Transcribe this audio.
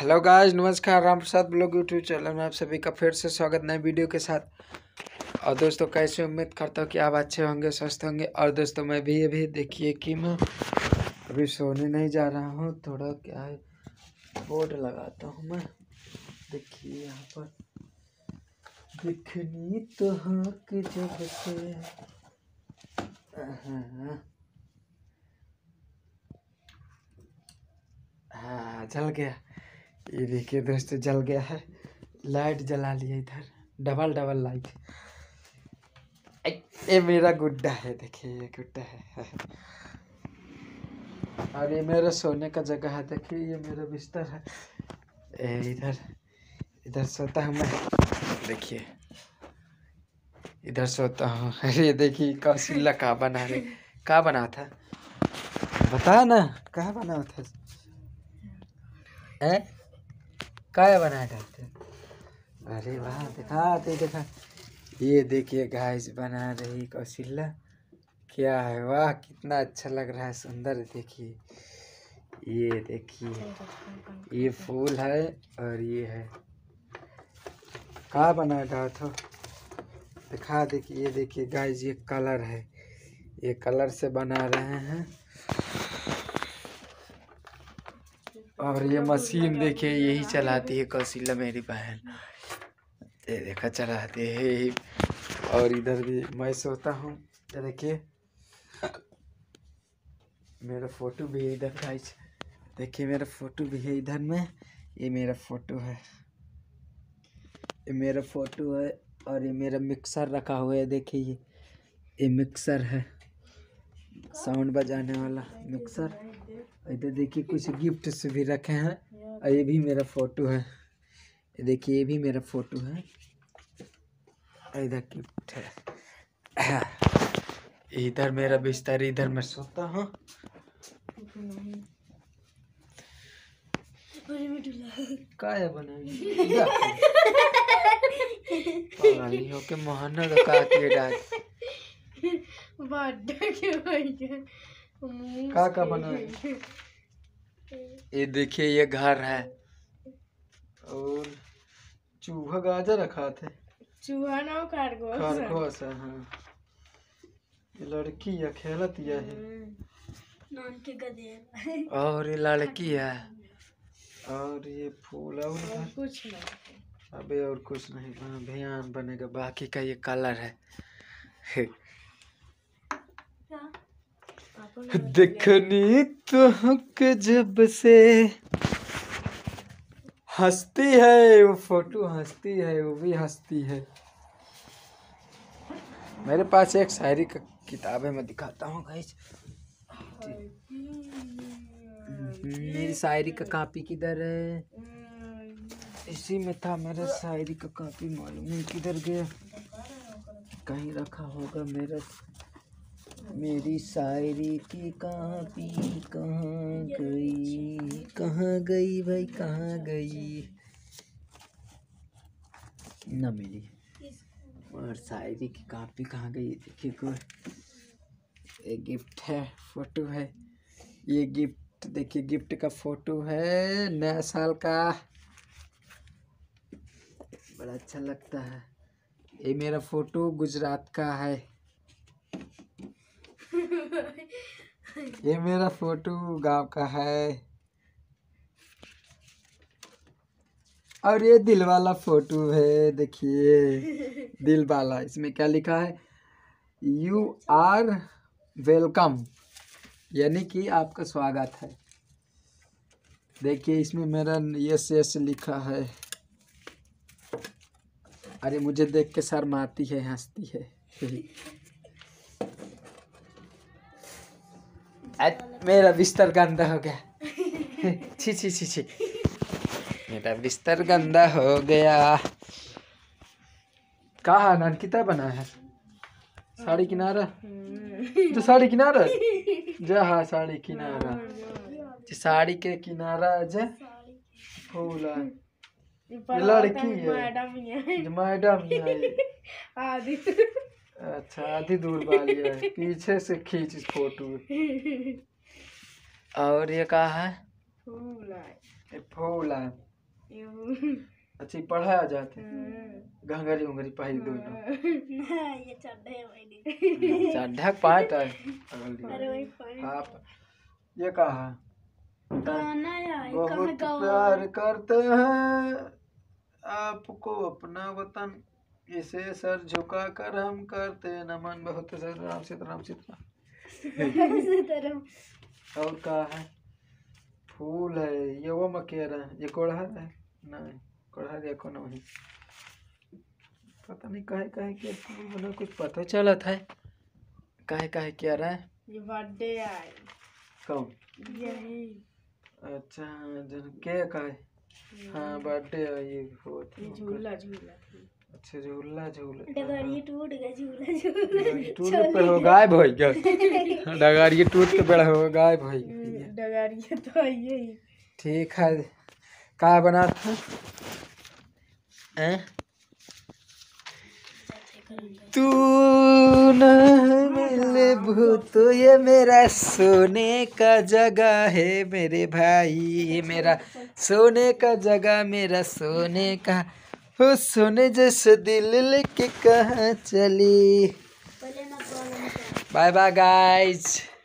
Hello guys, नमस्कार। Ram Prasad blog YouTube channel में आप सभी का फिर से स्वागत नए वीडियो के साथ। और दोस्तों कैसे, उम्मीद करता हूँ कि आप अच्छे होंगे, स्वस्थ होंगे। और दोस्तों मैं भी अभी देखिए कि मैं अभी सोने नहीं जा रहा हूँ, थोड़ा क्या है बोर्ड लगाता हूँ मैं। देखिए यहाँ पर दिखनी तो की जगह से हाँ जल गया। ये देखिए दोस्तों जल गया है, लाइट जला लिया इधर, डबल लाइट। ये मेरा गुड्डा है, देखिए ये गुड्डा है। और ये मेरा सोने का जगह है, देखिए ये मेरा बिस्तर है। इधर सोता हूँ मैं, देखिए इधर सोता हूँ। अरे देखिए कौसीला का बना था बता ना, कहाँ बना था है? क्या बनाया डालते? अरे वाह, देखा। ये देखिए गाइस बना रही कौशीला, क्या है, वाह कितना अच्छा लग रहा है, सुंदर। देखिए ये देखिए ये फूल है और ये है, क्या बना डाल तो दिखा। देखिए ये देखिए गाइस ये कलर है, ये कलर से बना रहे हैं। और ये मशीन देखिए यही चलाती है कौसीला मेरी बहन, ये देखा चलाती है यही। और इधर भी मैं सोता हूँ, देखिए मेरा फोटो भी है इधर गाइस, देखिए मेरा फोटो भी है इधर में। ये मेरा फोटो है, ये मेरा फोटो है। और ये मेरा मिक्सर रखा हुआ है, देखिए ये मिक्सर है, साउंड बजाने वाला मिक्सर। इधर देखिए कुछ गिफ्ट से भी रखे हैं। और ये भी मेरा फोटो है, देखिए ये भी मेरा फोटो है। इधर गिफ्ट है, इधर मेरा बिस्तर, इधर मैं सोता हूँ। काया बनाई होके मोहना का डाल का बना। ये देखिए ये घर है। और चूहा गाजा रखा था, चूहा ना खरगोश। हाँ ये लड़की है, खेलती है ये। और ये लड़की है। और ये फूल और कुछ नहीं, अबे और कुछ नहीं ध्यान बनेगा, बाकी का ये कलर है। दिखनी तो के जब से हंसती है, वो फोटो हंसती है, वो भी हंसती है। मेरे पास एक शायरी का किताब है, मैं दिखाता हूँ गाइस। मेरी शायरी का कापी किधर है? इसी में था मेरा शायरी का कापी, मालूम नहीं किधर गया, कहीं रखा होगा मेरा। मेरी शायरी की कापी कहाँ गई भाई, कहाँ गई, ना मिली। और शायरी की कापी कहाँ गई? देखिए कोई गिफ्ट है, फोटो है, ये गिफ्ट देखिए, गिफ्ट का फोटो है, नया साल का, बड़ा अच्छा लगता है। ये मेरा फोटो गुजरात का है। ये मेरा फोटो गांव का है। और ये दिल वाला फोटो है, देखिए दिल वाला, इसमें क्या लिखा है? यू आर वेलकम, यानी कि आपका स्वागत है। देखिए इसमें मेरा यस यस लिखा है। अरे मुझे देख के शर्म आती है, हंसती है। मेरा बिस्तर गंदा हो गया, छी मेरा बिस्तर गंदा हो गया। कहा नानकिता बना है साड़ी किनारा, जो साड़ी किनारा जा, हाँ साड़ी किनारा, साड़ी के किनारा जा फूल। लड़की है जो मैडम, अच्छा आधी दूर वाली है, पीछे से खींच इस फोटो। और ये कहा है? फूल है, अच्छी पढ़ाया जाते घंगरी उंगरी पाई दोनों ये चढ़े वाली चढ़ा पाट है आप ये कहा गाना है बहुत प्यार करते हैं आपको अपना वतन इसे सर झुका कर हम करते नमन बहुत सर राम सीताराम और का है फूल है ये वो मकेरा है ये कोढ़ा है नहीं कोढ़ा देखो ना वही पता नहीं काहे काहे के फूल बना कुछ पता चला था काहे काहे क्या रहा है ये बर्थडे आए कौन यही अच्छा जन के काहे हाँ बर्थडे है ये बहुत झूला झूला अच्छा झूला झूला डगरिया टूट गया झूला झूला टूट पे हो गायब हो गया डगरिया टूट के बड़ा हो गायब हो गया डगरिया तो यही ठीक है का बना था तू न मिले भूत ये मेरा सोने का जगह है मेरे भाई ये मेरा सोने का जगह मेरा सोने का हो सोने जैसे दिल लेके कहाँ चली बाय बाय गाइज।